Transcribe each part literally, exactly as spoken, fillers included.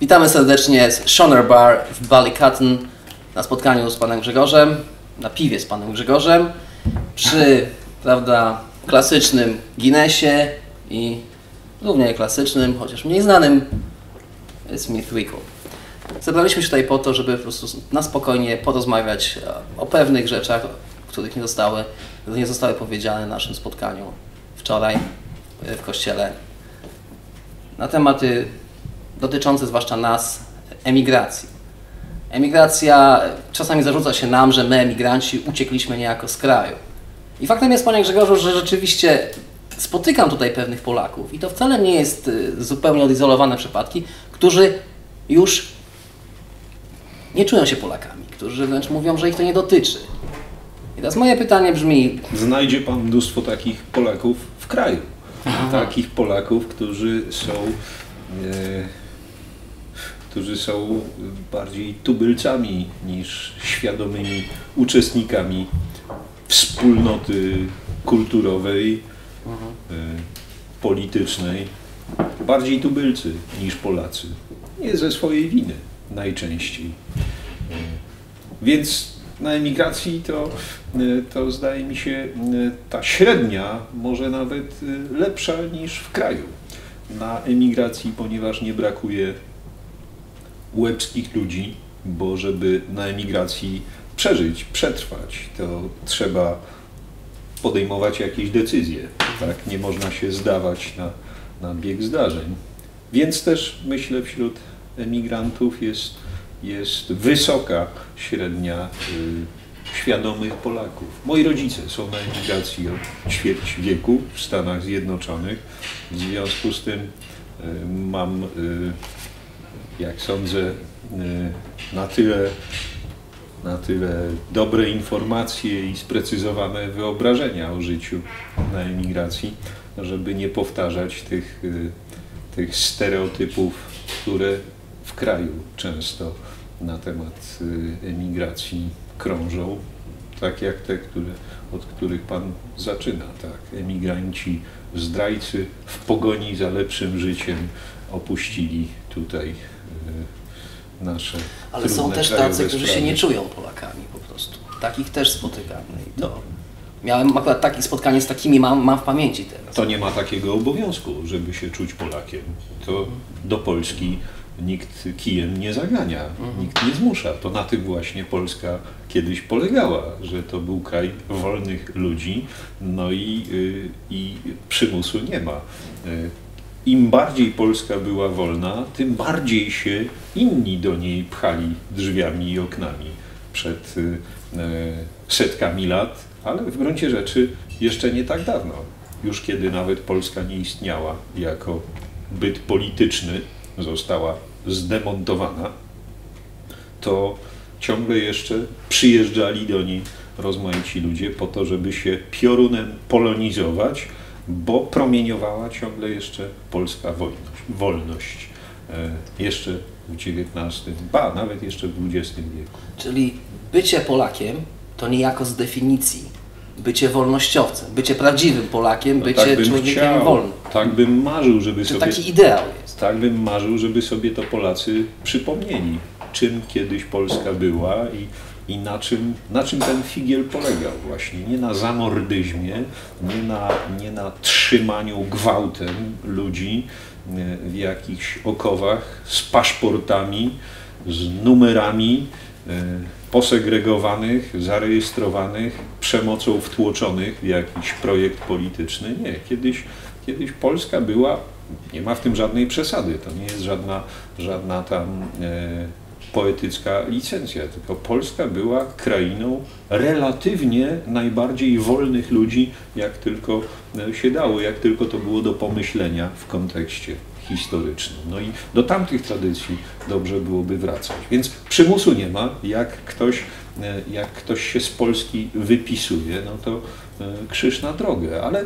Witamy serdecznie z Schoner Bar w Ballycotton na spotkaniu z panem Grzegorzem, na piwie z panem Grzegorzem, przy, prawda, klasycznym Guinnessie i równie klasycznym, chociaż mniej znanym Smithwicku. Zebraliśmy się tutaj po to, żeby po prostu na spokojnie porozmawiać o pewnych rzeczach, których nie zostały, nie zostały powiedziane na naszym spotkaniu wczoraj w kościele, na tematy dotyczące zwłaszcza nas, emigracji. Emigracja, czasami zarzuca się nam, że my, emigranci, uciekliśmy niejako z kraju. I faktem jest, panie Grzegorzu, że rzeczywiście spotykam tutaj pewnych Polaków i to wcale nie jest zupełnie odizolowane przypadki, którzy już nie czują się Polakami, którzy wręcz mówią, że ich to nie dotyczy. I teraz moje pytanie brzmi... Znajdzie pan mnóstwo takich Polaków w kraju. Aha. Takich Polaków, którzy są... Yy, którzy są bardziej tubylcami niż świadomymi uczestnikami wspólnoty kulturowej, yy, politycznej. Bardziej tubylcy niż Polacy. Nie ze swojej winy najczęściej. Yy, więc na emigracji to, yy, to zdaje mi się yy, ta średnia może nawet yy, lepsza niż w kraju. Na emigracji, ponieważ nie brakuje łebskich ludzi, bo żeby na emigracji przeżyć, przetrwać, to trzeba podejmować jakieś decyzje, tak? Nie można się zdawać na, na bieg zdarzeń. Więc też myślę, wśród emigrantów jest, jest wysoka średnia y, świadomych Polaków. Moi rodzice są na emigracji od ćwierć wieku w Stanach Zjednoczonych. W związku z tym mam, jak sądzę, na tyle, na tyle dobre informacje i sprecyzowane wyobrażenia o życiu na emigracji, żeby nie powtarzać tych, tych stereotypów, które w kraju często na temat emigracji krążą, tak jak te, które, od których pan zaczyna, tak, emigranci, zdrajcy w pogoni za lepszym życiem opuścili tutaj y, nasze ale są też tacy, którzy się nie czują Polakami po prostu. Takich też spotykamy. I to miałem akurat takie spotkanie z takimi, mam, mam w pamięci teraz. To nie ma takiego obowiązku, żeby się czuć Polakiem. To do Polski nikt kijem nie zagania, mhm. nikt nie zmusza. To na tym właśnie Polska kiedyś polegała, że to był kraj wolnych ludzi, no i, i przymusu nie ma. Im bardziej Polska była wolna, tym bardziej się inni do niej pchali drzwiami i oknami przed setkami lat, ale w gruncie rzeczy jeszcze nie tak dawno, już kiedy nawet Polska nie istniała jako byt polityczny, została zdemontowana, to ciągle jeszcze przyjeżdżali do niej rozmaici ludzie po to, żeby się piorunem polonizować, bo promieniowała ciągle jeszcze polska wolność. wolność. E, jeszcze w dziewiętnastym, ba, nawet jeszcze w dwudziestym wieku. Czyli bycie Polakiem to niejako z definicji bycie wolnościowcem, bycie prawdziwym Polakiem, no, bycie tak człowiekiem chciał, wolnym. Tak bym marzył, żeby to sobie... taki ideał jest. Tak bym marzył, żeby sobie to Polacy przypomnieli, czym kiedyś Polska była i, i na, czym, na czym ten figiel polegał właśnie. Nie na zamordyzmie, nie na, nie na trzymaniu gwałtem ludzi w jakichś okowach z paszportami, z numerami, posegregowanych, zarejestrowanych, przemocą wtłoczonych w jakiś projekt polityczny. Nie, kiedyś, kiedyś Polska była, nie ma w tym żadnej przesady, to nie jest żadna, żadna tam e, poetycka licencja, tylko Polska była krainą relatywnie najbardziej wolnych ludzi, jak tylko się dało, jak tylko to było do pomyślenia w kontekście historycznym. No i do tamtych tradycji dobrze byłoby wracać. Więc przymusu nie ma. Jak ktoś, jak ktoś się z Polski wypisuje, no to krzyż na drogę. Ale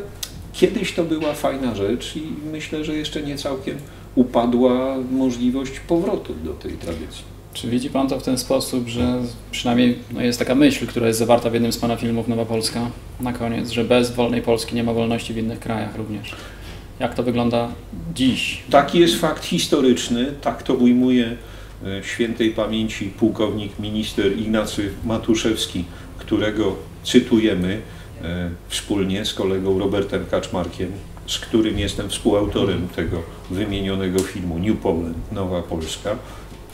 kiedyś to była fajna rzecz i myślę, że jeszcze nie całkiem upadła możliwość powrotu do tej tradycji. Czy widzi pan to w ten sposób, że przynajmniej no jest taka myśl, która jest zawarta w jednym z pana filmów Nowa Polska na koniec, że bez wolnej Polski nie ma wolności w innych krajach również? jak to wygląda dziś. Taki jest fakt historyczny, tak to ujmuje świętej pamięci pułkownik minister Ignacy Matuszewski, którego cytujemy wspólnie z kolegą Robertem Kaczmarkiem, z którym jestem współautorem tego wymienionego filmu New Poland, Nowa Polska.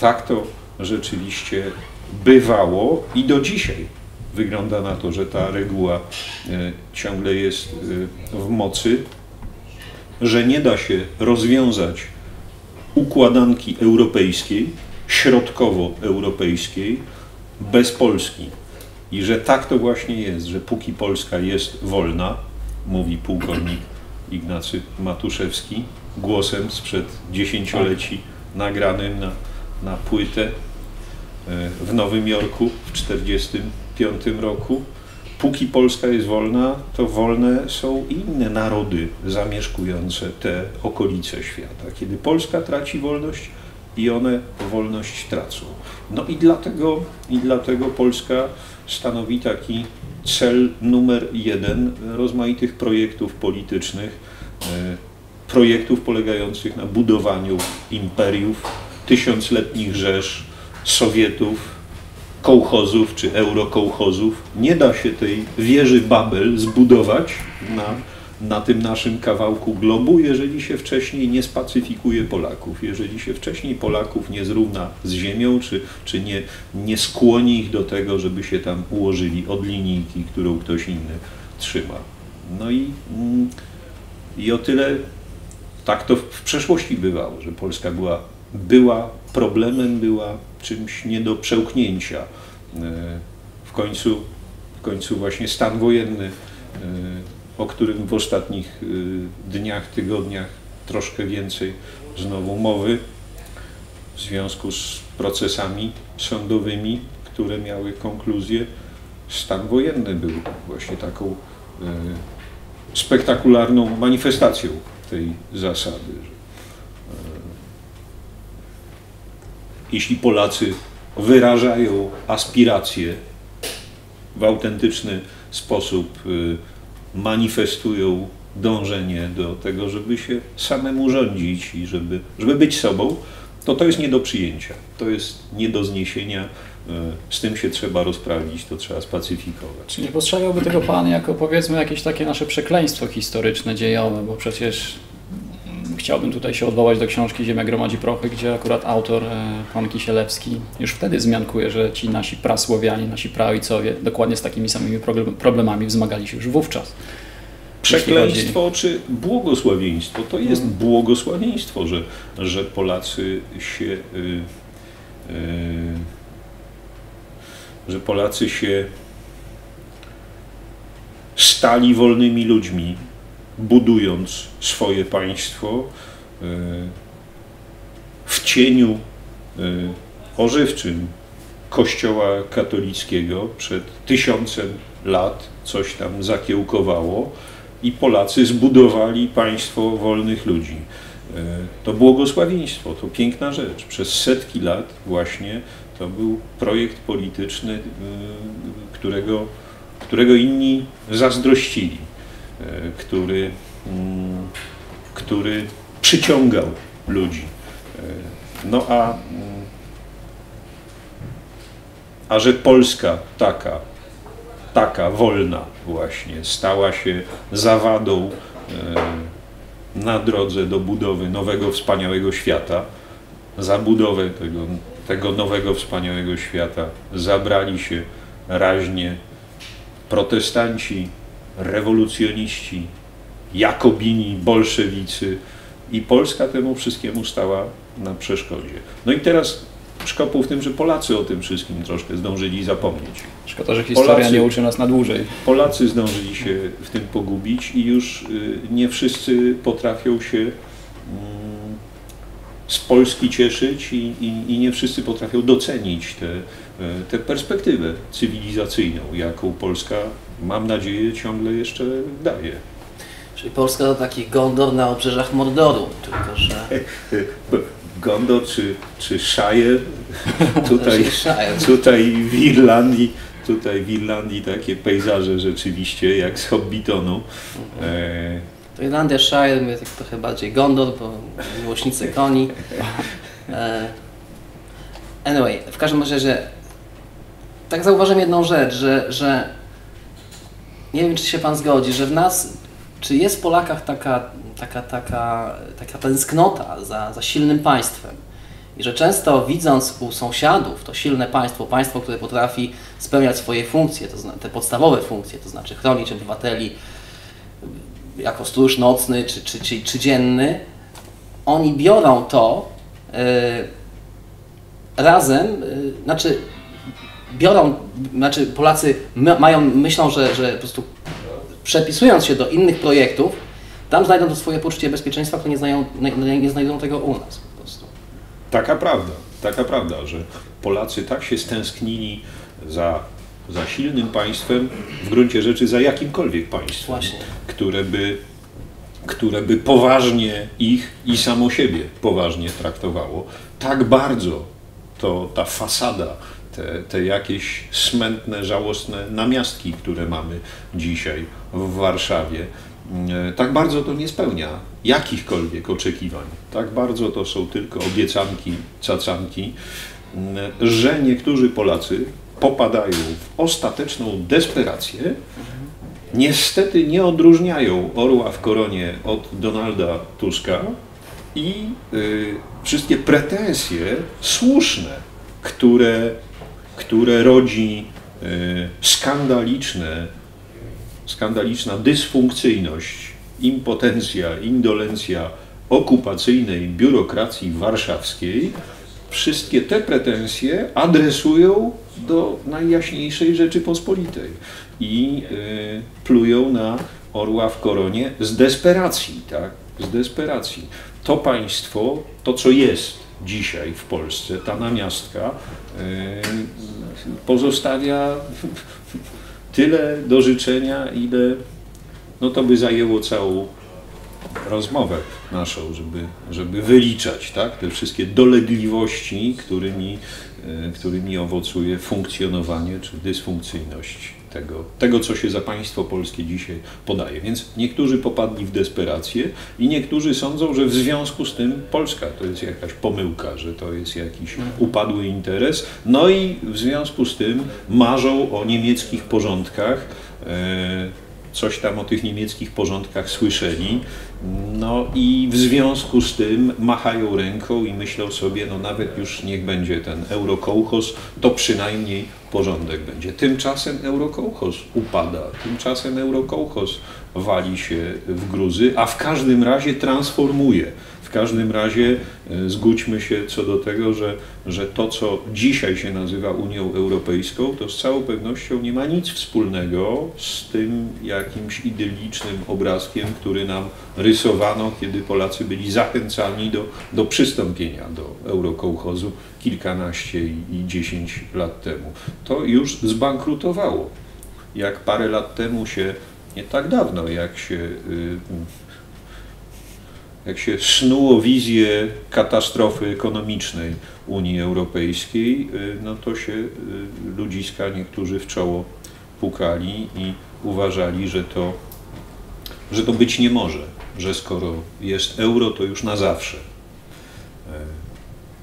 Tak to rzeczywiście bywało i do dzisiaj wygląda na to, że ta reguła ciągle jest w mocy, że nie da się rozwiązać układanki europejskiej, środkowoeuropejskiej bez Polski. I że tak to właśnie jest, że póki Polska jest wolna, mówi pułkownik Ignacy Matuszewski, głosem sprzed dziesięcioleci nagranym na, na płytę w Nowym Jorku w czterdziestym piątym roku, póki Polska jest wolna, to wolne są inne narody zamieszkujące te okolice świata. Kiedy Polska traci wolność i one wolność tracą. No i dlatego, i dlatego Polska stanowi taki cel numer jeden rozmaitych projektów politycznych, projektów polegających na budowaniu imperiów, tysiącletnich rzesz, Sowietów, kołchozów czy eurokołchozów. Nie da się tej wieży Babel zbudować na, na tym naszym kawałku globu, jeżeli się wcześniej nie spacyfikuje Polaków, jeżeli się wcześniej Polaków nie zrówna z ziemią, czy, czy nie, nie skłoni ich do tego, żeby się tam ułożyli od linijki, którą ktoś inny trzyma. No i, i o tyle tak to w przeszłości bywało, że Polska była, była problemem, była czymś nie do przełknięcia. W końcu, w końcu właśnie stan wojenny, o którym w ostatnich dniach, tygodniach troszkę więcej znowu mowy w związku z procesami sądowymi, które miały konkluzję. Stan wojenny był właśnie taką spektakularną manifestacją tej zasady. Jeśli Polacy wyrażają aspiracje w autentyczny sposób, manifestują dążenie do tego, żeby się samemu rządzić i żeby, żeby być sobą, to to jest nie do przyjęcia, to jest nie do zniesienia, z tym się trzeba rozprawić, to trzeba spacyfikować. Czy nie postrzegałby tego Pan jako, powiedzmy, jakieś takie nasze przekleństwo historyczne, dziejowe, bo przecież... Chciałbym tutaj się odwołać do książki Ziemia gromadzi prochy, gdzie akurat autor, pan Kisielewski, już wtedy wzmiankuje, że ci nasi prasłowianie, nasi praojcowie dokładnie z takimi samymi problemami wzmagali się już wówczas. Przekleństwo chodzi... czy błogosławieństwo? To jest hmm. błogosławieństwo, że, że Polacy się... Yy, yy, że Polacy się stali wolnymi ludźmi, budując swoje państwo w cieniu ożywczym Kościoła katolickiego przed tysiącem lat, coś tam zakiełkowało i Polacy zbudowali państwo wolnych ludzi. To błogosławieństwo, to piękna rzecz. Przez setki lat właśnie to był projekt polityczny, którego, którego inni zazdrościli, który, który przyciągał ludzi. No a, a że Polska taka, taka wolna właśnie stała się zawadą na drodze do budowy nowego, wspaniałego świata, za budowę tego, tego nowego, wspaniałego świata zabrali się raźnie protestanci, rewolucjoniści, jakobini, bolszewicy i Polska temu wszystkiemu stała na przeszkodzie. No i teraz szkopuł w tym, że Polacy o tym wszystkim troszkę zdążyli zapomnieć. Szkoda, że historia Polacy, nie uczy nas na dłużej. Polacy zdążyli się w tym pogubić i już nie wszyscy potrafią się z Polski cieszyć i, i, i nie wszyscy potrafią docenić tę te, te perspektywę cywilizacyjną, jaką Polska, mam nadzieję, ciągle jeszcze daje. Czyli Polska to taki Gondor na obrzeżach Mordoru, tylko że... Gondor czy, czy Shire, tutaj, tutaj w Irlandii, tutaj w Irlandii takie pejzaże rzeczywiście jak z Hobbitonu. E, To Irlandia Shire, my tak trochę bardziej gondol, bo miłośnicy koni. Anyway, w każdym razie, że tak zauważyłem jedną rzecz, że, że nie wiem, czy się pan zgodzi, że w nas, czy jest w Polakach taka, taka, taka, taka tęsknota za, za silnym państwem. I że często widząc u sąsiadów to silne państwo, państwo, które potrafi spełniać swoje funkcje, to znaczy, te podstawowe funkcje, to znaczy chronić obywateli jako stróż nocny czy, czy, czy, czy dzienny, oni biorą to yy, razem, yy, znaczy biorą, znaczy Polacy mają, myślą, że, że po prostu przepisując się do innych projektów, tam znajdą to swoje poczucie bezpieczeństwa, które nie, znają, nie, nie znajdą tego u nas. Taka prawda, taka prawda, że Polacy tak się stęsknili za, za silnym państwem, w gruncie rzeczy za jakimkolwiek państwem, które by, które by poważnie ich i samo siebie poważnie traktowało. Tak bardzo to ta fasada, te, te jakieś smętne, żałosne namiastki, które mamy dzisiaj w Warszawie, tak bardzo to nie spełnia jakichkolwiek oczekiwań. Tak bardzo to są tylko obiecanki, cacanki, że niektórzy Polacy popadają w ostateczną desperację. Niestety nie odróżniają orła w koronie od Donalda Tuska i y, wszystkie pretensje słuszne, które, które rodzi y, skandaliczne, skandaliczna dysfunkcyjność, impotencja, indolencja okupacyjnej biurokracji warszawskiej, wszystkie te pretensje adresują do Najjaśniejszej Rzeczypospolitej i y, plują na orła w koronie z desperacji, tak? Z desperacji. To państwo, to co jest dzisiaj w Polsce, ta namiastka, y, pozostawia tyle do życzenia, ile no to by zajęło całą rozmowę naszą, żeby, żeby wyliczać, tak? Te wszystkie dolegliwości, którymi, którymi owocuje funkcjonowanie czy dysfunkcyjność tego, tego, co się za państwo polskie dzisiaj podaje. Więc niektórzy popadli w desperację i niektórzy sądzą, że w związku z tym Polska to jest jakaś pomyłka, że to jest jakiś upadły interes. No i w związku z tym marzą o niemieckich porządkach, coś tam o tych niemieckich porządkach słyszeli, no i w związku z tym machają ręką i myślą sobie, no nawet już niech będzie ten eurokołchoz, to przynajmniej porządek będzie. Tymczasem eurokołchoz upada, tymczasem eurokołchoz wali się w gruzy, a w każdym razie transformuje. W każdym razie zgódźmy się co do tego, że, że to, co dzisiaj się nazywa Unią Europejską, to z całą pewnością nie ma nic wspólnego z tym jakimś idyllicznym obrazkiem, który nam rysowano, kiedy Polacy byli zachęcani do, do przystąpienia do eurokołchozu kilkanaście i dziesięć lat temu. To już zbankrutowało. Jak parę lat temu się, nie tak dawno, jak się... Yy, jak się snuło wizję katastrofy ekonomicznej Unii Europejskiej, no to się ludziska niektórzy w czoło pukali i uważali, że to, że to być nie może, że skoro jest euro, to już na zawsze.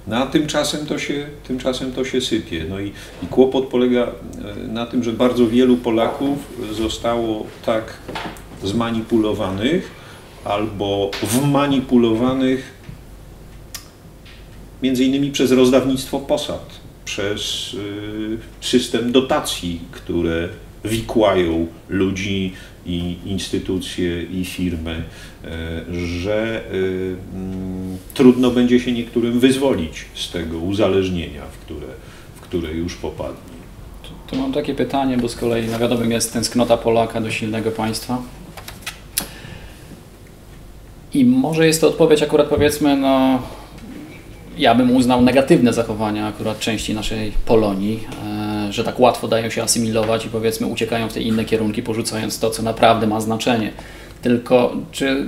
No a tymczasem to się, tymczasem to się sypie. No i, i kłopot polega na tym, że bardzo wielu Polaków zostało tak zmanipulowanych, albo wmanipulowanych między innymi przez rozdawnictwo posad, przez system dotacji, które wikłają ludzi i instytucje i firmy, że trudno będzie się niektórym wyzwolić z tego uzależnienia, w które, w które już popadli. Tu mam takie pytanie, bo z kolei na wiadomym jest tęsknota Polaka do silnego państwa. I może jest to odpowiedź akurat, powiedzmy, no ja bym uznał negatywne zachowania akurat części naszej Polonii, że tak łatwo dają się asymilować i, powiedzmy, uciekają w te inne kierunki, porzucając to, co naprawdę ma znaczenie. Tylko czy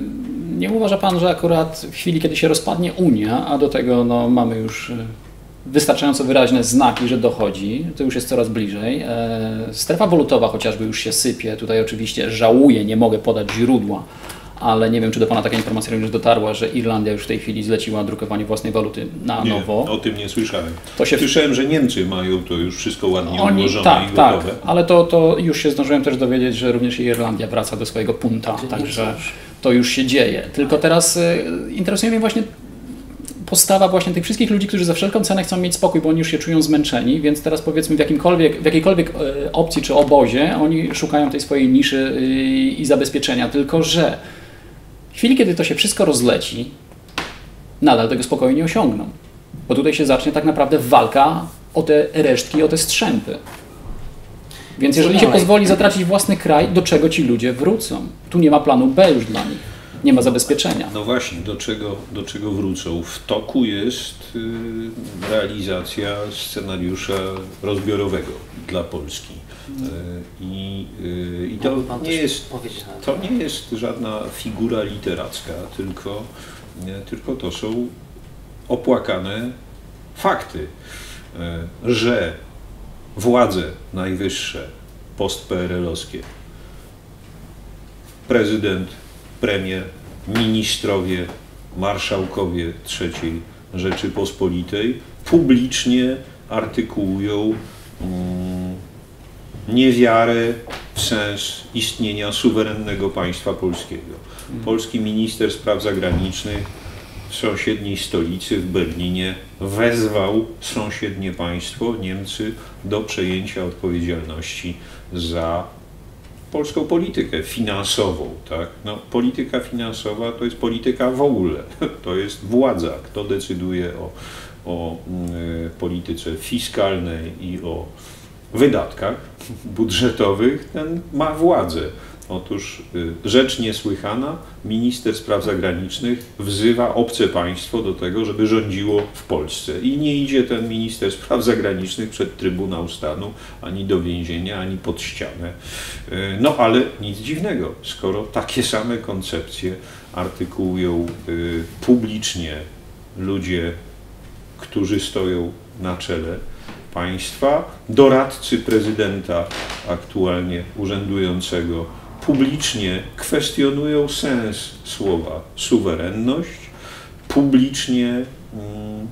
nie uważa Pan, że akurat w chwili, kiedy się rozpadnie Unia, a do tego no, mamy już wystarczająco wyraźne znaki, że dochodzi, to już jest coraz bliżej, strefa walutowa chociażby już się sypie, tutaj oczywiście żałuję, nie mogę podać źródła, ale nie wiem, czy do Pana taka informacja również dotarła, że Irlandia już w tej chwili zleciła drukowanie własnej waluty na nie, nowo. O tym nie słyszałem. To się... Słyszałem, że Niemcy mają to już wszystko ładnie Oni... ułożone tak, i gotowe. Tak, ale to, to już się zdążyłem też dowiedzieć, że również Irlandia wraca do swojego punta, także to już się dzieje. Tylko teraz y, interesuje mnie właśnie postawa właśnie tych wszystkich ludzi, którzy za wszelką cenę chcą mieć spokój, bo oni już się czują zmęczeni, więc teraz powiedzmy w, jakimkolwiek, w jakiejkolwiek opcji czy obozie oni szukają tej swojej niszy i zabezpieczenia, tylko że w chwili, kiedy to się wszystko rozleci, nadal tego spokoju nie osiągną, bo tutaj się zacznie tak naprawdę walka o te resztki, o te strzępy. Więc jeżeli się pozwoli zatracić własny kraj, do czego ci ludzie wrócą? Tu nie ma planu B już dla nich. Nie ma zabezpieczenia. No właśnie, do czego, do czego wrócą? W toku jest realizacja scenariusza rozbiorowego dla Polski. I, i to, nie jest, to nie jest żadna figura literacka, tylko, tylko to są opłakane fakty, że władze najwyższe post-P R L-owskie, prezydent, premier, ministrowie, marszałkowie trzeciej Rzeczypospolitej publicznie artykułują mm, niewiarę w sens istnienia suwerennego państwa polskiego. Polski minister spraw zagranicznych w sąsiedniej stolicy, w Berlinie, wezwał sąsiednie państwo, Niemcy, do przejęcia odpowiedzialności za polską politykę finansową, tak? No, polityka finansowa to jest polityka w ogóle, to jest władza, kto decyduje o, o y, polityce fiskalnej i o wydatkach budżetowych, ten ma władzę. Otóż y, rzecz niesłychana, minister spraw zagranicznych wzywa obce państwo do tego, żeby rządziło w Polsce. I nie idzie ten minister spraw zagranicznych przed Trybunał Stanu, ani do więzienia, ani pod ścianę. Y, no ale nic dziwnego, skoro takie same koncepcje artykułują y, publicznie ludzie, którzy stoją na czele państwa, doradcy prezydenta aktualnie urzędującego publicznie kwestionują sens słowa suwerenność, publicznie mm,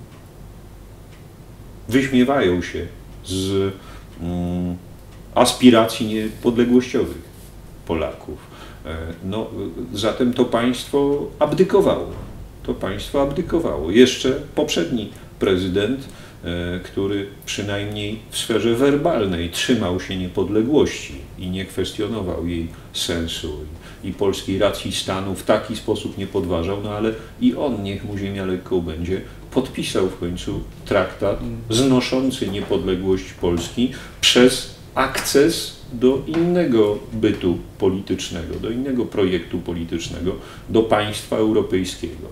wyśmiewają się z mm, aspiracji niepodległościowych Polaków. No, zatem to państwo abdykowało. To państwo abdykowało. Jeszcze poprzedni prezydent, który przynajmniej w sferze werbalnej trzymał się niepodległości i nie kwestionował jej sensu i polskiej racji stanu w taki sposób nie podważał, no ale i on, niech mu ziemia lekką będzie, podpisał w końcu traktat znoszący niepodległość Polski przez akces do innego bytu politycznego, do innego projektu politycznego, do państwa europejskiego.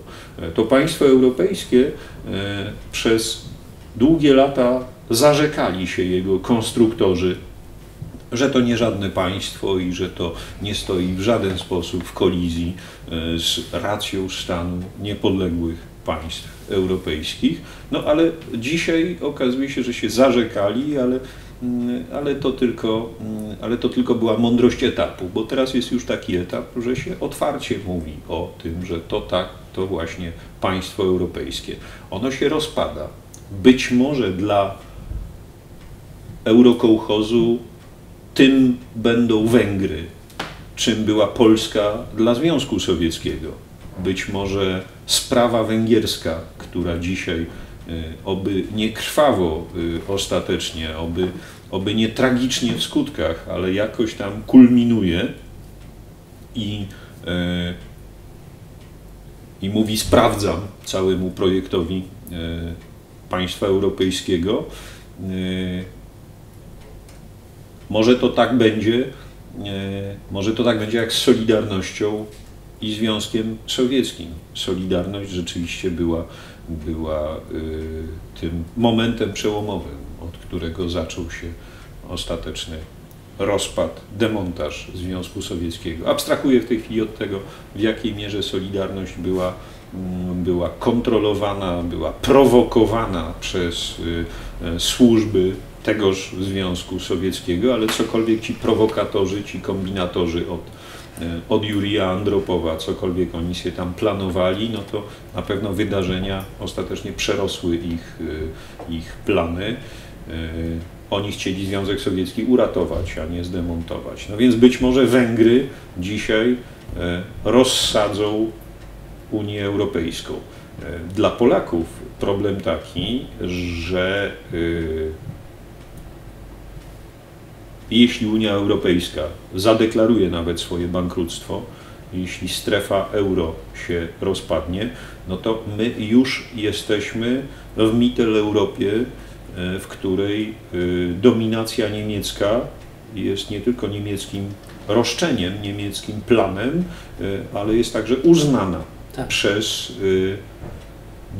To państwo europejskie przez długie lata zarzekali się jego konstruktorzy, że to nie żadne państwo i że to nie stoi w żaden sposób w kolizji z racją stanu niepodległych państw europejskich. No ale dzisiaj okazuje się, że się zarzekali, ale, ale, to tylko, ale to tylko była mądrość etapu, bo teraz jest już taki etap, że się otwarcie mówi o tym, że to tak, to właśnie państwo europejskie. Ono się rozpada. Być może dla eurokołchozu tym będą Węgry, czym była Polska dla Związku Sowieckiego. Być może sprawa węgierska, która dzisiaj, oby nie krwawo ostatecznie, oby, oby nie tragicznie w skutkach, ale jakoś tam kulminuje i, i mówi sprawdzam całemu projektowi państwa europejskiego. Może to tak będzie, może to tak będzie jak z Solidarnością i Związkiem Sowieckim. Solidarność rzeczywiście była, była tym momentem przełomowym, od którego zaczął się ostateczny rozpad, demontaż Związku Sowieckiego. Abstrahuję w tej chwili od tego, w jakiej mierze Solidarność była była kontrolowana, była prowokowana przez y, służby tegoż Związku Sowieckiego, ale cokolwiek ci prowokatorzy, ci kombinatorzy od, od Jurija Andropowa, cokolwiek oni się tam planowali, no to na pewno wydarzenia ostatecznie przerosły ich, ich plany. Oni chcieli Związek Sowiecki uratować, a nie zdemontować. No więc być może Węgry dzisiaj rozsadzą Unię Europejską. Dla Polaków problem taki, że jeśli Unia Europejska zadeklaruje nawet swoje bankructwo, jeśli strefa euro się rozpadnie, no to my już jesteśmy w Mitteleuropie, w której dominacja niemiecka jest nie tylko niemieckim roszczeniem, niemieckim planem, ale jest także uznana tak. przez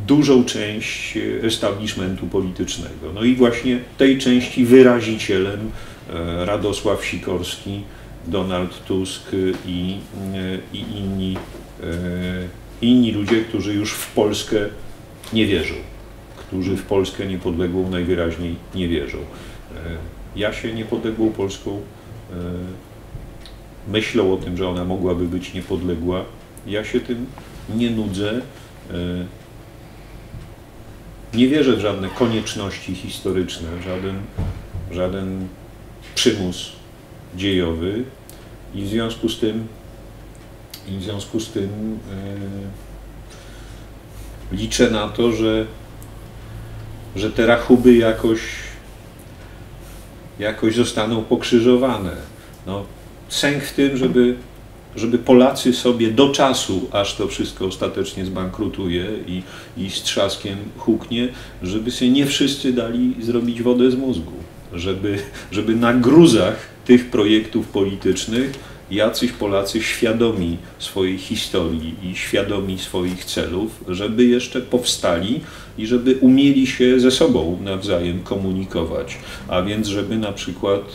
dużą część establishmentu politycznego. No i właśnie tej części wyrazicielem Radosław Sikorski, Donald Tusk i, i inni, inni ludzie, którzy już w Polskę nie wierzą, którzy w Polskę niepodległą najwyraźniej nie wierzą. Ja się niepodległą Polską, myślą o tym, że ona mogłaby być niepodległa. Ja się tym nie nudzę. Nie wierzę w żadne konieczności historyczne, żaden, żaden przymus dziejowy i w związku z tym, i w związku z tym yy, liczę na to, że, że te rachuby jakoś, jakoś zostaną pokrzyżowane. No, sęk w tym, żeby, żeby Polacy sobie do czasu, aż to wszystko ostatecznie zbankrutuje i, i z trzaskiem huknie, żeby sobie nie wszyscy dali zrobić wodę z mózgu. Żeby, żeby na gruzach tych projektów politycznych jacyś Polacy świadomi swojej historii i świadomi swoich celów, żeby jeszcze powstali i żeby umieli się ze sobą nawzajem komunikować, a więc żeby na przykład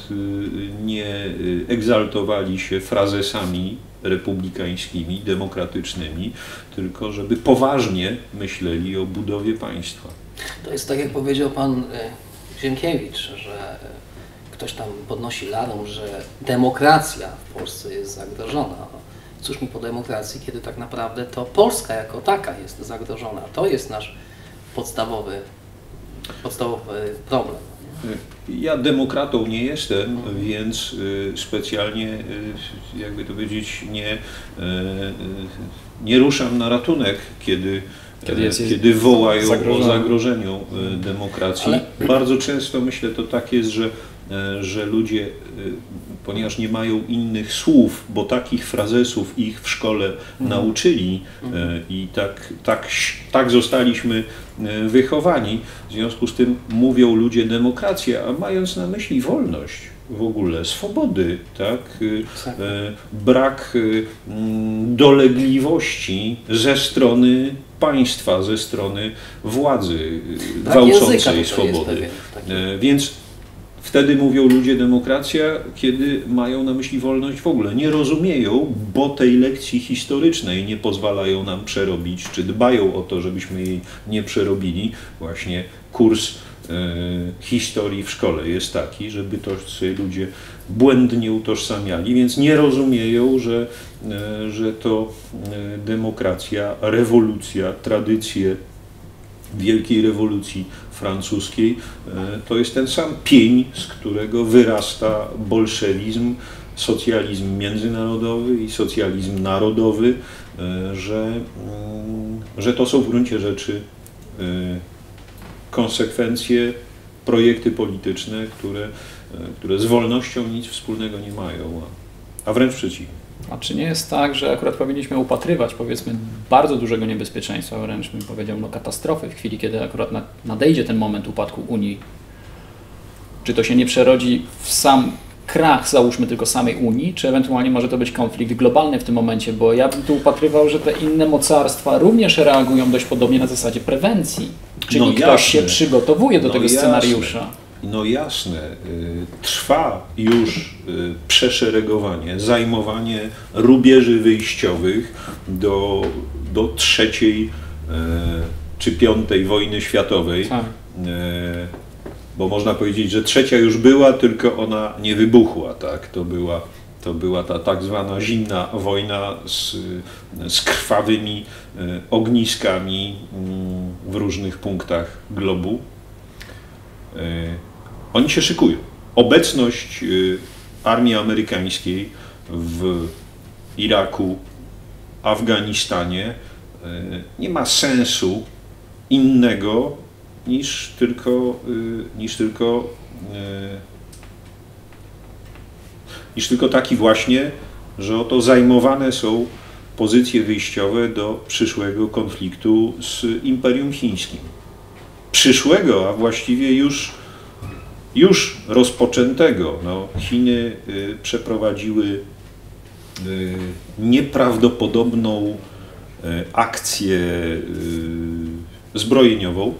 nie egzaltowali się frazesami republikańskimi, demokratycznymi, tylko żeby poważnie myśleli o budowie państwa. To jest tak, jak powiedział pan Ziemkiewicz, że ktoś tam podnosi laną, że demokracja w Polsce jest zagrożona. Cóż mi po demokracji, kiedy tak naprawdę to Polska jako taka jest zagrożona. To jest nasz podstawowy, podstawowy problem. Ja demokratą nie jestem, mhm. więc specjalnie, jakby to powiedzieć, nie, nie ruszam na ratunek, kiedy Kiedy, kiedy wołają zagrożeniu. o zagrożeniu demokracji. Ale... Bardzo często myślę, to tak jest, że, że ludzie, ponieważ nie mają innych słów, bo takich frazesów ich w szkole nauczyli mm. i tak, tak, tak zostaliśmy wychowani, w związku z tym mówią ludzie demokrację, a mając na myśli wolność. W ogóle swobody, tak? tak. Brak dolegliwości ze strony państwa, ze strony władzy gwałcącej swobody. Pewien, Więc wtedy mówią ludzie demokracja, kiedy mają na myśli wolność w ogóle. Nie rozumieją, bo tej lekcji historycznej nie pozwalają nam przerobić, czy dbają o to, żebyśmy jej nie przerobili. Właśnie kurs historii w szkole jest taki, żeby to sobie ludzie błędnie utożsamiali, więc nie rozumieją, że, że to demokracja, rewolucja, tradycje wielkiej rewolucji francuskiej to jest ten sam pień, z którego wyrasta bolszewizm, socjalizm międzynarodowy i socjalizm narodowy, że, że to są w gruncie rzeczy konsekwencje, projekty polityczne, które, które z wolnością nic wspólnego nie mają, a wręcz przeciwnie. A czy nie jest tak, że akurat powinniśmy upatrywać, powiedzmy, bardzo dużego niebezpieczeństwa, wręcz bym powiedział, no, katastrofy w chwili, kiedy akurat nadejdzie ten moment upadku Unii? Czy to się nie przerodzi w sam krach, załóżmy, tylko samej Unii, czy ewentualnie może to być konflikt globalny w tym momencie? Bo ja bym tu upatrywał, że te inne mocarstwa również reagują dość podobnie na zasadzie prewencji. Czyli no ktoś jasne. się przygotowuje do no tego jasne. scenariusza. No jasne. Trwa już przeszeregowanie, zajmowanie rubieży wyjściowych do, do trzeciej czy piątej wojny światowej. Tak. Bo można powiedzieć, że trzecia już była, tylko ona nie wybuchła, tak? To była To była ta tak zwana zimna wojna z, z krwawymi ogniskami w różnych punktach globu. Oni się szykują. Obecność armii amerykańskiej w Iraku, Afganistanie nie ma sensu innego niż tylko, niż tylko, niż tylko taki właśnie, że oto zajmowane są pozycje wyjściowe do przyszłego konfliktu z Imperium Chińskim. Przyszłego, a właściwie już, już rozpoczętego. No, Chiny przeprowadziły nieprawdopodobną akcję zbrojeniową.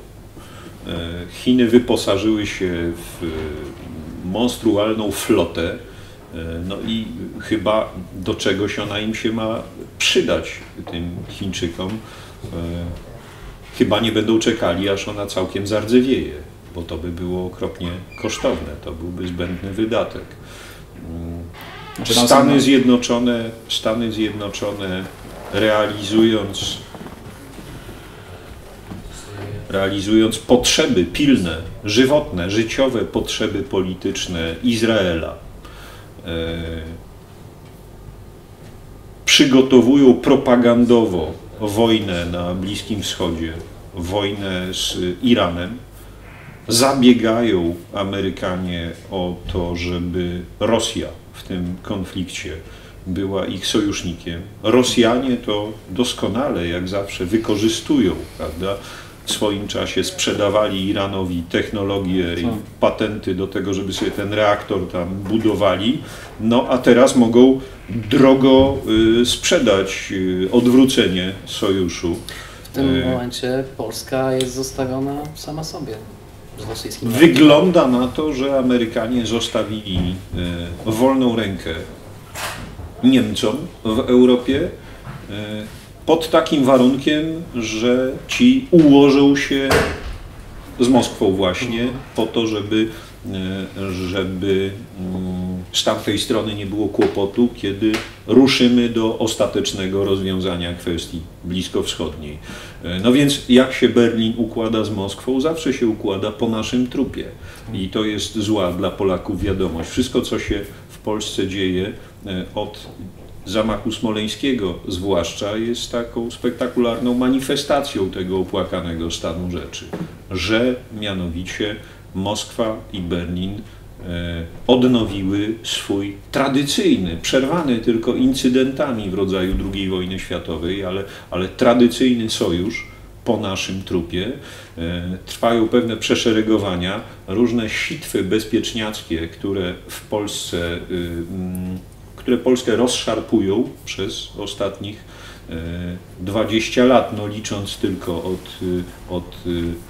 Chiny wyposażyły się w monstrualną flotę, no i chyba do czegoś ona im się ma przydać, tym Chińczykom. Chyba nie będą czekali, aż ona całkiem zardzewieje, bo to by było okropnie kosztowne, to byłby zbędny wydatek. Stany Zjednoczone, Stany Zjednoczone realizując, realizując potrzeby pilne, żywotne, życiowe potrzeby polityczne Izraela, e, przygotowują propagandowo wojnę na Bliskim Wschodzie, wojnę z Iranem. Zabiegają Amerykanie o to, żeby Rosja w tym konflikcie była ich sojusznikiem. Rosjanie to doskonale, jak zawsze, wykorzystują, prawda? W swoim czasie sprzedawali Iranowi technologię i patenty do tego, żeby sobie ten reaktor tam budowali, no a teraz mogą drogo sprzedać odwrócenie sojuszu. W tym momencie Polska jest zostawiona sama sobie. Wygląda na to, że Amerykanie zostawili wolną rękę Niemcom w Europie pod takim warunkiem, że ci ułożą się z Moskwą właśnie po to, żeby, żeby z tamtej strony nie było kłopotu, kiedy ruszymy do ostatecznego rozwiązania kwestii bliskowschodniej. No więc jak się Berlin układa z Moskwą, zawsze się układa po naszym trupie. I to jest zła dla Polaków wiadomość. Wszystko, co się w Polsce dzieje od zamachu smoleńskiego zwłaszcza, jest taką spektakularną manifestacją tego opłakanego stanu rzeczy, że mianowicie Moskwa i Berlin odnowiły swój tradycyjny, przerwany tylko incydentami w rodzaju drugiej wojny światowej, ale, ale tradycyjny sojusz po naszym trupie. Trwają pewne przeszeregowania, różne sitwy bezpieczniackie, które w Polsce, które Polskę rozszarpują przez ostatnich dwadzieścia lat, no licząc tylko od, od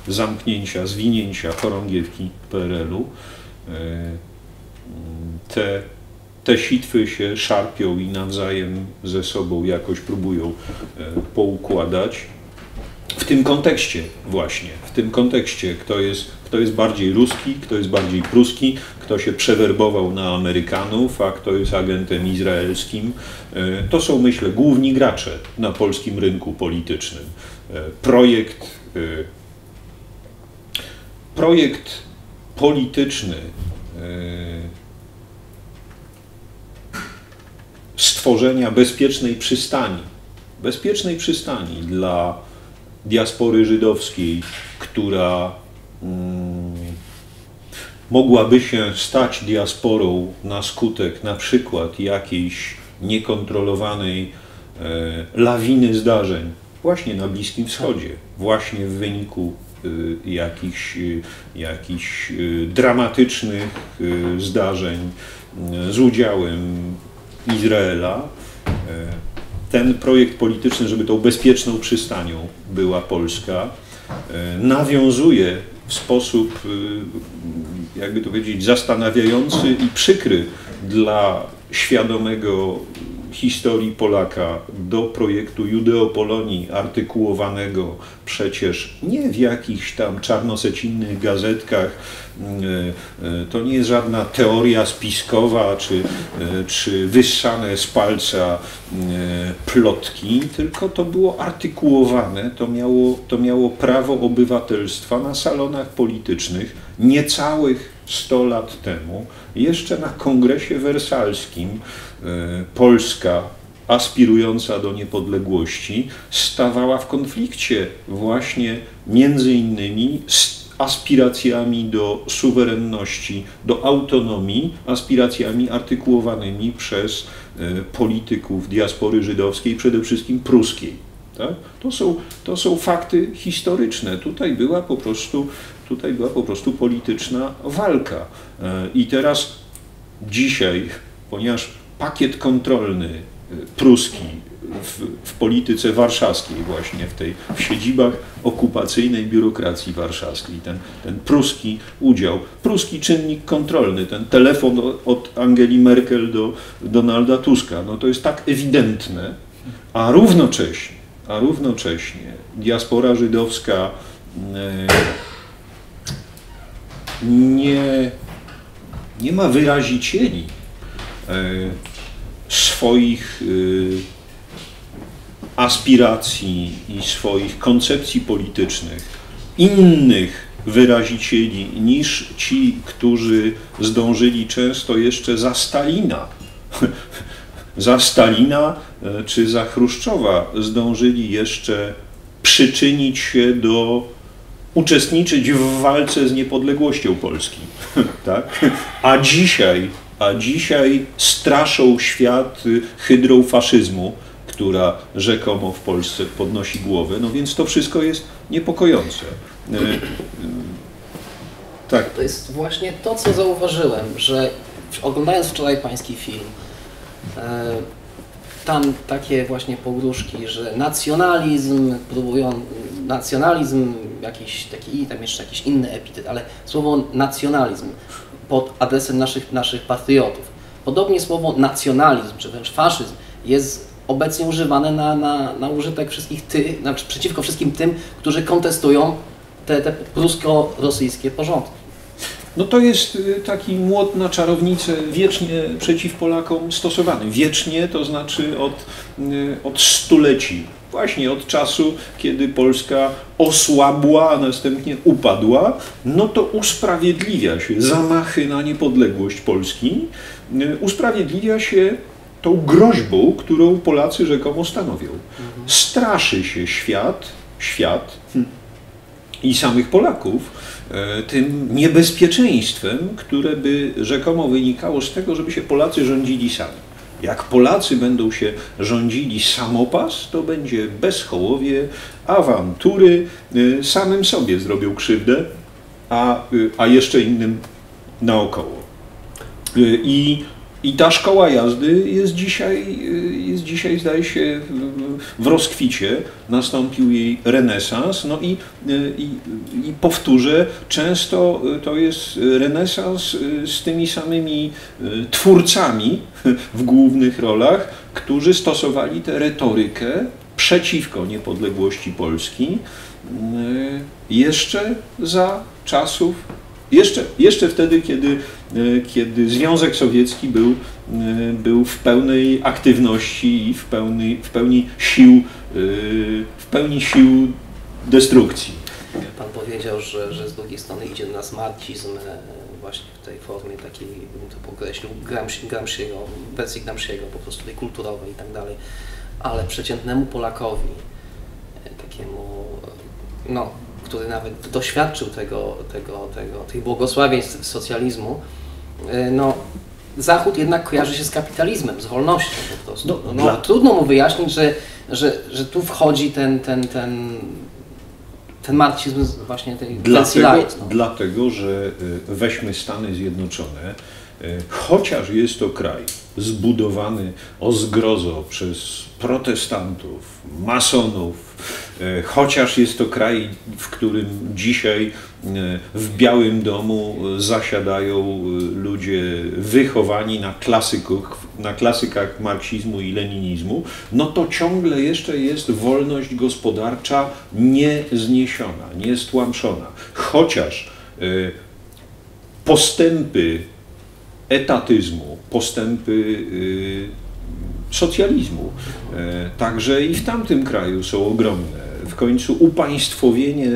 zamknięcia, zwinięcia chorągiewki P R L u. Te, te sitwy się szarpią i nawzajem ze sobą jakoś próbują poukładać. W tym kontekście właśnie, w tym kontekście, kto jest, kto jest bardziej ruski, kto jest bardziej pruski, kto się przewerbował na Amerykanów, a kto jest agentem izraelskim, to są, myślę, główni gracze na polskim rynku politycznym. Projekt, projekt polityczny stworzenia bezpiecznej przystani, bezpiecznej przystani dla diaspory żydowskiej, która mm, mogłaby się stać diasporą na skutek na przykład jakiejś niekontrolowanej e, lawiny zdarzeń właśnie na Bliskim Wschodzie, właśnie w wyniku y, jakichś, y, jakichś y, dramatycznych y, zdarzeń y, z udziałem Izraela. Y, Ten projekt polityczny, żeby tą bezpieczną przystanią była Polska, nawiązuje w sposób, jakby to powiedzieć, zastanawiający i przykry dla świadomego historii Polaka do projektu Judeopolonii, artykułowanego przecież nie w jakichś tam czarnosecinnych gazetkach. To nie jest żadna teoria spiskowa czy, czy wyssane z palca plotki, tylko to było artykułowane, to miało, to miało prawo obywatelstwa na salonach politycznych niecałych sto lat temu. Jeszcze na Kongresie Wersalskim Polska aspirująca do niepodległości stawała w konflikcie właśnie między innymi z aspiracjami do suwerenności, do autonomii, aspiracjami artykułowanymi przez polityków diaspory żydowskiej, przede wszystkim pruskiej. Tak? To są, to są fakty historyczne. Tutaj była po prostu, tutaj była po prostu polityczna walka. I teraz dzisiaj, ponieważ pakiet kontrolny pruski w, w polityce warszawskiej właśnie, w, tej, w siedzibach okupacyjnej biurokracji warszawskiej, ten, ten pruski udział, pruski czynnik kontrolny, ten telefon od Angeli Merkel do Donalda Tuska, no to jest tak ewidentne, a równocześnie, a równocześnie diaspora żydowska nie, nie ma wyrazicieli swoich aspiracji i swoich koncepcji politycznych, innych wyrazicieli niż ci, którzy zdążyli często jeszcze za Stalina, za Stalina czy za Chruszczowa zdążyli jeszcze przyczynić się do, uczestniczyć w walce z niepodległością Polski. Tak? A dzisiaj, a dzisiaj straszą świat hydrą faszyzmu, która rzekomo w Polsce podnosi głowę, no więc to wszystko jest niepokojące. Tak. To jest właśnie to, co zauważyłem, że oglądając wczoraj pański film, tam takie właśnie pogróżki, że nacjonalizm, próbują, nacjonalizm, jakiś taki, tam jeszcze jakiś inny epitet, ale słowo nacjonalizm pod adresem naszych, naszych patriotów. Podobnie słowo nacjonalizm, czy wręcz faszyzm jest obecnie używane na, na, na użytek wszystkich ty, znaczy przeciwko wszystkim tym, którzy kontestują te, te prusko-rosyjskie porządki. No to jest taki młot na czarownicę wiecznie przeciw Polakom stosowany. Wiecznie, to znaczy od, od stuleci. Właśnie od czasu, kiedy Polska osłabła, a następnie upadła, no to usprawiedliwia się zamachy na niepodległość Polski, usprawiedliwia się tą groźbą, którą Polacy rzekomo stanowią. Straszy się świat, świat i samych Polaków tym niebezpieczeństwem, które by rzekomo wynikało z tego, żeby się Polacy rządzili sami. Jak Polacy będą się rządzili samopas, to będzie bezhołowie, awantury, samym sobie zrobią krzywdę, a, a jeszcze innym naokoło. I, i ta szkoła jazdy jest dzisiaj, jest dzisiaj, zdaje się, w rozkwicie, nastąpił jej renesans, no i, i, i powtórzę, często to jest renesans z tymi samymi twórcami w głównych rolach, którzy stosowali tę retorykę przeciwko niepodległości Polski jeszcze za czasów, jeszcze, jeszcze wtedy, kiedy, kiedy Związek Sowiecki był, był w pełnej aktywności i w pełni, w pełni sił, w pełni sił destrukcji. Pan powiedział, że, że z drugiej strony idzie na nas marksizm właśnie w tej formie takiej, bym to określił, Gramsciego, wersji Gramsciego, po prostu tej kulturowej i tak dalej, ale przeciętnemu Polakowi, takiemu, no, który nawet doświadczył tego, tego, tego, tych błogosławieństw socjalizmu, no, Zachód jednak kojarzy się z kapitalizmem, z wolnością po prostu. No, no, dla... Trudno mu wyjaśnić, że, że, że tu wchodzi ten, ten, ten, ten marksizm właśnie tej wersji light. No. Dlatego, że weźmy Stany Zjednoczone, chociaż jest to kraj zbudowany o zgrozo przez protestantów, masonów, chociaż jest to kraj, w którym dzisiaj w Białym Domu zasiadają ludzie wychowani na klasyków, na klasykach marksizmu i leninizmu, no to ciągle jeszcze jest wolność gospodarcza niezniesiona, niestłamszona. Chociaż y, postępy etatyzmu, postępy y, socjalizmu, y, także i w tamtym kraju są ogromne. W końcu upaństwowienie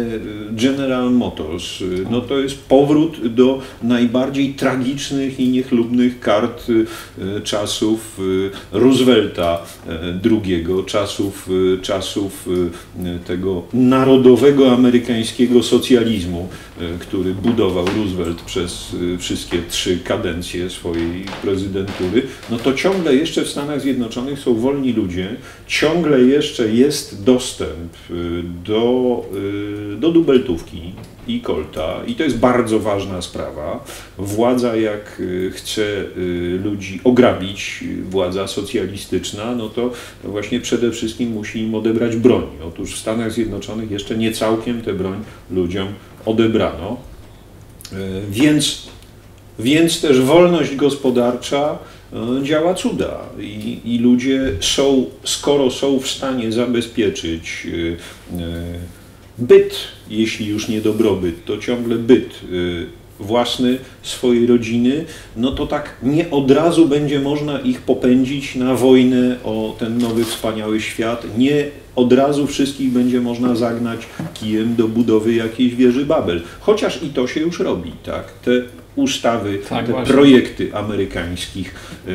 General Motors, no to jest powrót do najbardziej tragicznych i niechlubnych kart czasów Roosevelta drugiego, czasów, czasów tego narodowego amerykańskiego socjalizmu, który budował Roosevelt przez wszystkie trzy kadencje swojej prezydentury. No to ciągle jeszcze w Stanach Zjednoczonych są wolni ludzie, ciągle jeszcze jest dostęp Do, do dubeltówki i kolta, i to jest bardzo ważna sprawa. Władza, jak chce ludzi ograbić, władza socjalistyczna, no to właśnie przede wszystkim musi im odebrać broń. Otóż w Stanach Zjednoczonych jeszcze nie całkiem tę broń ludziom odebrano, więc, więc też wolność gospodarcza działa cuda i, i ludzie są, skoro są w stanie zabezpieczyć byt, jeśli już nie dobrobyt, to ciągle byt własny, swojej rodziny, no to tak nie od razu będzie można ich popędzić na wojnę o ten nowy, wspaniały świat. Nie od razu wszystkich będzie można zagnać kijem do budowy jakiejś wieży Babel. Chociaż i to się już robi, tak? Te ustawy, tak, te właśnie. projekty amerykańskich, e,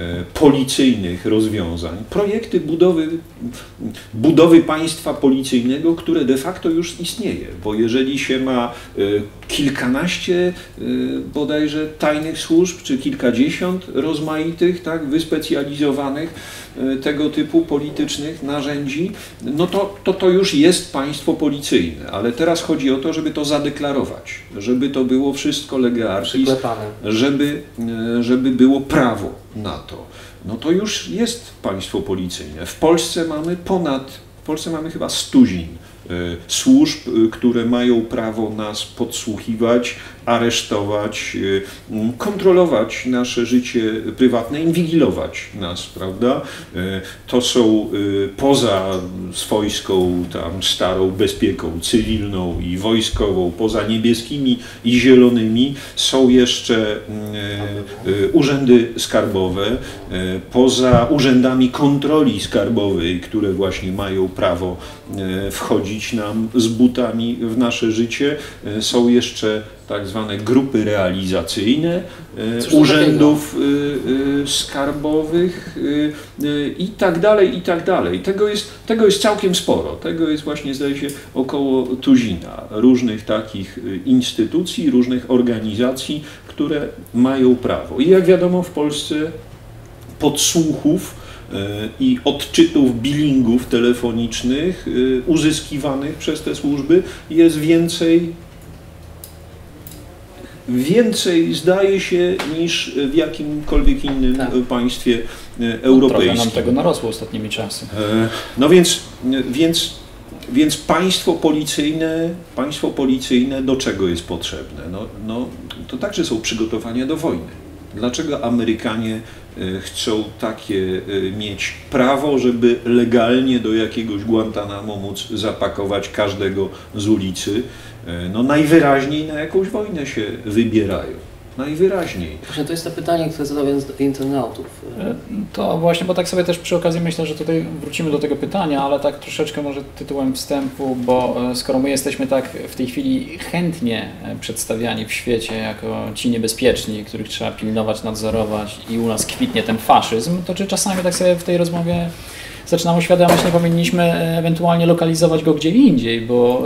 e, policyjnych rozwiązań, projekty budowy, budowy państwa policyjnego, które de facto już istnieje, bo jeżeli się ma e, kilkanaście e, bodajże tajnych służb, czy kilkadziesiąt rozmaitych, tak, wyspecjalizowanych e, tego typu politycznych narzędzi, no to, to to już jest państwo policyjne, ale teraz chodzi o to, żeby to zadeklarować, żeby to było wszystko legalne, Żeby, żeby było prawo na to. No to już jest państwo policyjne. W Polsce mamy ponad, w Polsce mamy chyba stuzin y, służb, y, które mają prawo nas podsłuchiwać, aresztować, y, kontrolować nasze życie prywatne, inwigilować nas, prawda? Y, to są y, poza swojską, tam starą bezpieką cywilną i wojskową, poza niebieskimi i zielonymi, są jeszcze y, y, urzędy skarbowe, y, poza urzędami kontroli skarbowej, które właśnie mają prawo y, wchodzić nam z butami w nasze życie, y, są jeszcze tak zwane grupy realizacyjne Cóż urzędów y, y, skarbowych y, y, i tak dalej, i tak dalej. Tego jest, tego jest całkiem sporo. Tego jest właśnie, zdaje się, około tuzina różnych takich instytucji, różnych organizacji, które mają prawo. I jak wiadomo, w Polsce podsłuchów i odczytów billingów telefonicznych uzyskiwanych przez te służby jest więcej Więcej zdaje się niż w jakimkolwiek innym tak. państwie europejskim. Trochę nam tego narosło ostatnimi czasy. No więc, więc, więc państwo policyjne, państwo policyjne do czego jest potrzebne? No, no, to także są przygotowania do wojny. Dlaczego Amerykanie chcą takie mieć prawo, żeby legalnie do jakiegoś Guantanamo móc zapakować każdego z ulicy? No najwyraźniej na jakąś wojnę się wybierają. Najwyraźniej. Właśnie to jest to pytanie, które zadał jeden z internautów. To właśnie, bo tak sobie też przy okazji myślę, że tutaj wrócimy do tego pytania, ale tak troszeczkę może tytułem wstępu, bo skoro my jesteśmy tak w tej chwili chętnie przedstawiani w świecie jako ci niebezpieczni, których trzeba pilnować, nadzorować i u nas kwitnie ten faszyzm, to czy czasami tak sobie w tej rozmowie zaczynam uświadamiać, nie powinniśmy ewentualnie lokalizować go gdzie indziej, bo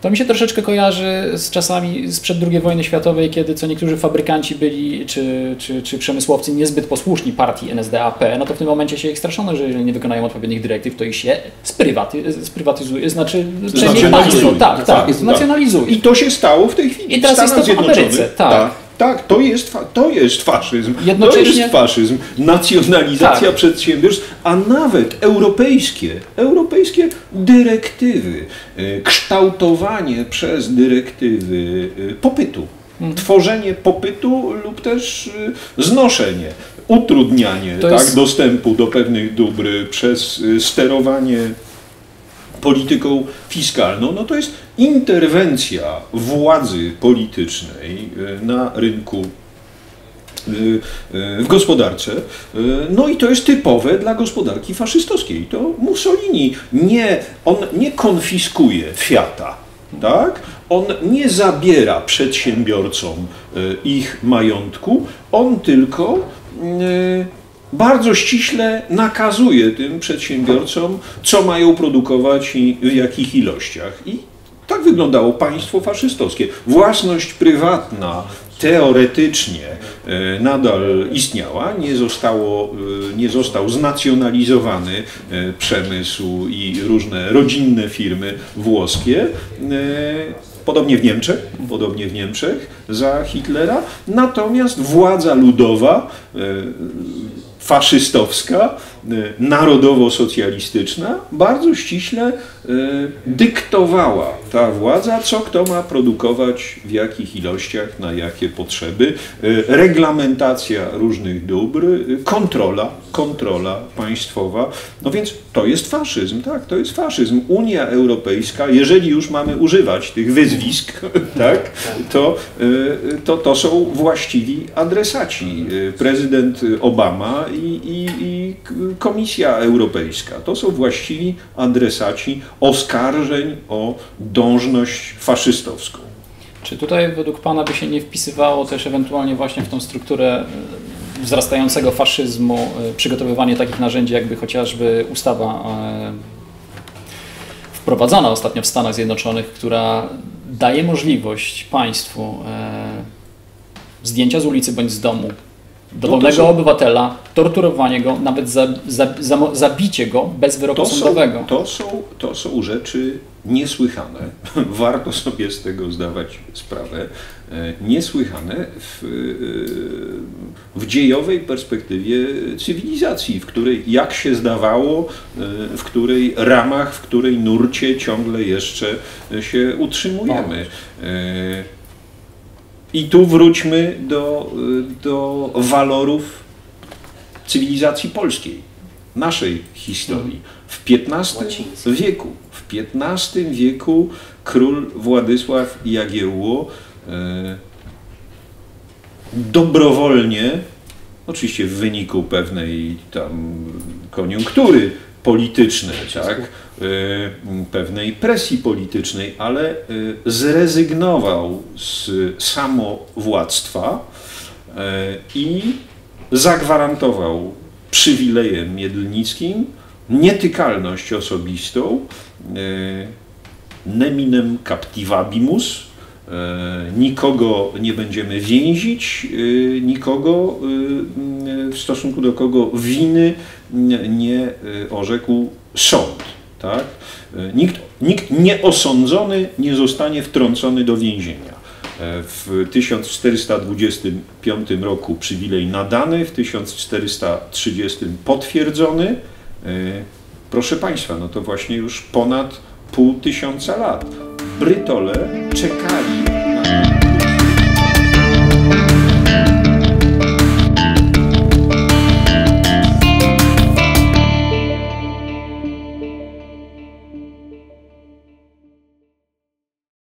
to mi się troszeczkę kojarzy z czasami sprzed drugiej wojny światowej, kiedy co niektórzy fabrykanci byli, czy, czy, czy przemysłowcy niezbyt posłuszni partii N S D A P, no to w tym momencie się ich straszono, że jeżeli nie wykonają odpowiednich dyrektyw, to ich się sprywaty, sprywatyzuje, znaczy państwo, tak, tak, znacjonalizuje. I to się stało w tej chwili. I teraz jest to w Ameryce, tak. tak. Tak, to jest, to jest faszyzm, Jednocześnie... to jest faszyzm, nacjonalizacja tak. przedsiębiorstw, a nawet europejskie, europejskie dyrektywy, kształtowanie przez dyrektywy popytu. tworzenie popytu lub też znoszenie, utrudnianie tak, jest... dostępu do pewnych dóbr przez sterowanie polityką fiskalną, no to jest interwencja władzy politycznej na rynku, w gospodarce. No i to jest typowe dla gospodarki faszystowskiej. To Mussolini nie, on nie konfiskuje Fiata, tak? On nie zabiera przedsiębiorcom ich majątku, on tylko bardzo ściśle nakazuje tym przedsiębiorcom, co mają produkować i w jakich ilościach. I tak wyglądało państwo faszystowskie. Własność prywatna teoretycznie nadal istniała, nie, zostało, nie został znacjonalizowany przemysł i różne rodzinne firmy włoskie. Podobnie w Niemczech, podobnie w Niemczech za Hitlera. Natomiast władza ludowa, faszystowska, narodowo-socjalistyczna, bardzo ściśle dyktowała ta władza, co kto ma produkować, w jakich ilościach, na jakie potrzeby, reglamentacja różnych dóbr, kontrola, kontrola państwowa. No więc to jest faszyzm, tak, to jest faszyzm. Unia Europejska, jeżeli już mamy używać tych wyzwisk, tak, to, to, to są właściwi adresaci. Prezydent Obama i, i, i Komisja Europejska. To są właściwi adresaci oskarżeń o dążność faszystowską. Czy tutaj według Pana by się nie wpisywało też ewentualnie właśnie w tą strukturę wzrastającego faszyzmu przygotowywanie takich narzędzi, jakby chociażby ustawa wprowadzana ostatnio w Stanach Zjednoczonych, która daje możliwość państwu zdjęcia z ulicy bądź z domu dowolnego obywatela, torturowanie go, nawet za, za, za, zabicie go bez wyroku sądowego. To są, to są rzeczy niesłychane. Warto sobie z tego zdawać sprawę. Niesłychane w, w dziejowej perspektywie cywilizacji, w której, jak się zdawało, w której ramach, w której nurcie ciągle jeszcze się utrzymujemy. I tu wróćmy do, do walorów cywilizacji polskiej, naszej historii. W piętnastym wieku, w piętnastym wieku król Władysław Jagiełło e, dobrowolnie, oczywiście w wyniku pewnej tam koniunktury politycznej, tak, pewnej presji politycznej, ale zrezygnował z samowładztwa i zagwarantował przywilejem mielnickim nietykalność osobistą, neminem captivabimus, nikogo nie będziemy więzić, nikogo w stosunku do kogo winy nie orzekł sąd. Tak? Nikt, nikt nieosądzony nie zostanie wtrącony do więzienia. W tysiąc czterysta dwudziestym piątym roku przywilej nadany, w tysiąc czterysta trzydziestym potwierdzony. Proszę Państwa, no to właśnie już ponad pół tysiąca lat Brytole czekali na...